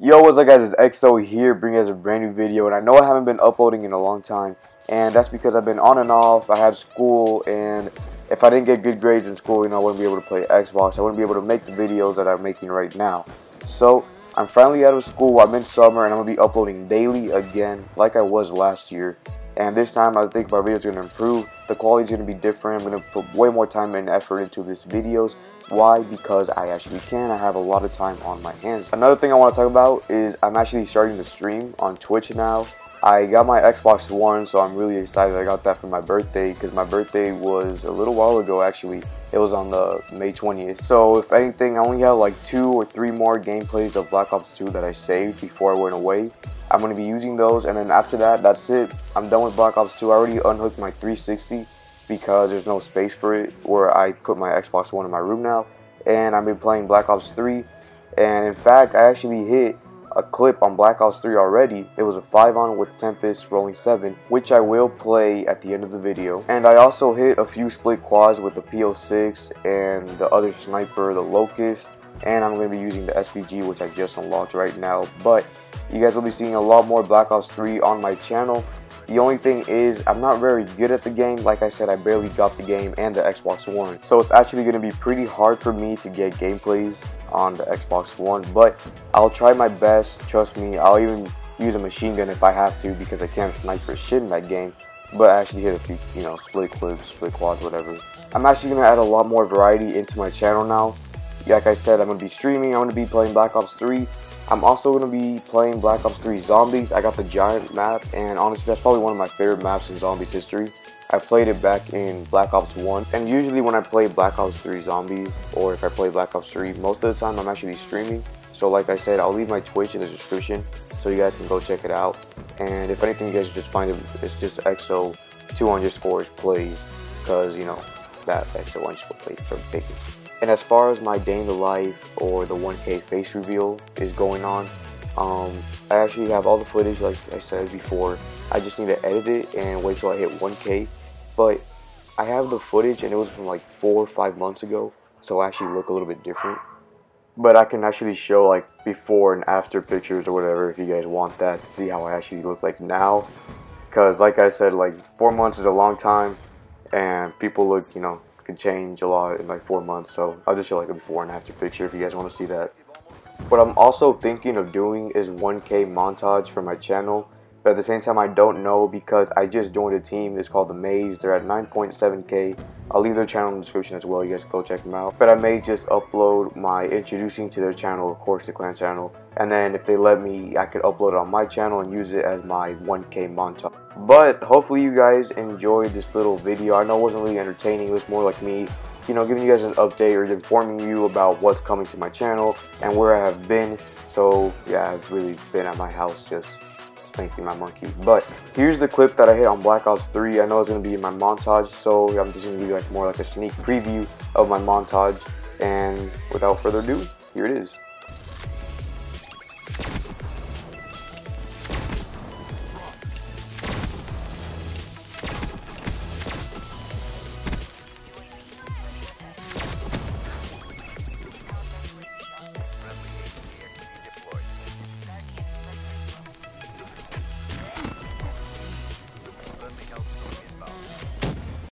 Yo, what's up guys, it's Exo here, bringing us a brand new video, and I know I haven't been uploading in a long time, and that's because I've been on and off. I had school, and if I didn't get good grades in school, you know, I wouldn't be able to play Xbox, I wouldn't be able to make the videos that I'm making right now. So, I'm finally out of school, I'm in summer, and I'm going to be uploading daily again, like I was last year. And this time, I think my videos are going to improve, the quality is going to be different, I'm going to put way more time and effort into these videos. Why? Because I actually can. I have a lot of time on my hands. Another thing I want to talk about is I'm actually starting to stream on Twitch now. I got my Xbox One, so I'm really excited. I got that for my birthday because my birthday was a little while ago actually. It was on the May 20th. So if anything, I only have like 2 or 3 more gameplays of Black Ops 2 that I saved before I went away. I'm going to be using those, and then after that, that's it. I'm done with Black Ops 2. I already unhooked my 360. Because there's no space for it where I put my Xbox One in my room now, and I've been playing Black Ops 3, and in fact I actually hit a clip on Black Ops 3 already. It was a 5-on with Tempest rolling 7, which I will play at the end of the video, and I also hit a few split quads with the P06 and the other sniper, the Locust, and I'm going to be using the SVG, which I just unlocked right now. But you guys will be seeing a lot more Black Ops 3 on my channel. The only thing is, I'm not very good at the game. Like I said, I barely got the game and the Xbox One. So it's actually going to be pretty hard for me to get gameplays on the Xbox One. But I'll try my best. Trust me, I'll even use a machine gun if I have to, because I can't snipe for shit in that game. But I actually hit a few, you know, split clips, split quads, whatever. I'm actually going to add a lot more variety into my channel now. Like I said, I'm going to be streaming. I'm going to be playing Black Ops 3. I'm also going to be playing Black Ops 3 Zombies. I got the giant map, and honestly that's probably one of my favorite maps in Zombies history. I played it back in Black Ops 1, and usually when I play Black Ops 3 Zombies, or if I play Black Ops 3, most of the time I'm actually streaming. So like I said, I'll leave my Twitch in the description so you guys can go check it out. And if anything, you guys just find it, it's just Exo_plays, because you know, that Exo_plays for big. And as far as my day in the life or the 1K face reveal is going on, I actually have all the footage like I said before. I just need to edit it and wait till I hit 1K. But I have the footage, and it was from like 4 or 5 months ago, so I actually look a little bit different. But I can actually show like before and after pictures or whatever if you guys want that to see how I actually look like now. Because like I said, like 4 months is a long time, and people look, you know, can change a lot in like 4 months, so I'll just show like a before and after picture if you guys want to see that. What I'm also thinking of doing is 1K montage for my channel, but at the same time I don't know, because I just joined a team. It's called The Maze. They're at 9.7k. I'll leave their channel in the description as well, you guys can go check them out. But I may just upload my introducing to their channel, of course the clan channel, and then if they let me, I could upload it on my channel and use it as my 1K montage. But hopefully you guys enjoyed this little video. I know it wasn't really entertaining, it was more like me, you know, giving you guys an update or informing you about what's coming to my channel and where I have been. So yeah, I've really been at my house just spanking my monkey. But here's the clip that I hit on Black Ops 3. I know it's going to be in my montage, so I'm just going to do like more like a sneak preview of my montage. And without further ado, here it is.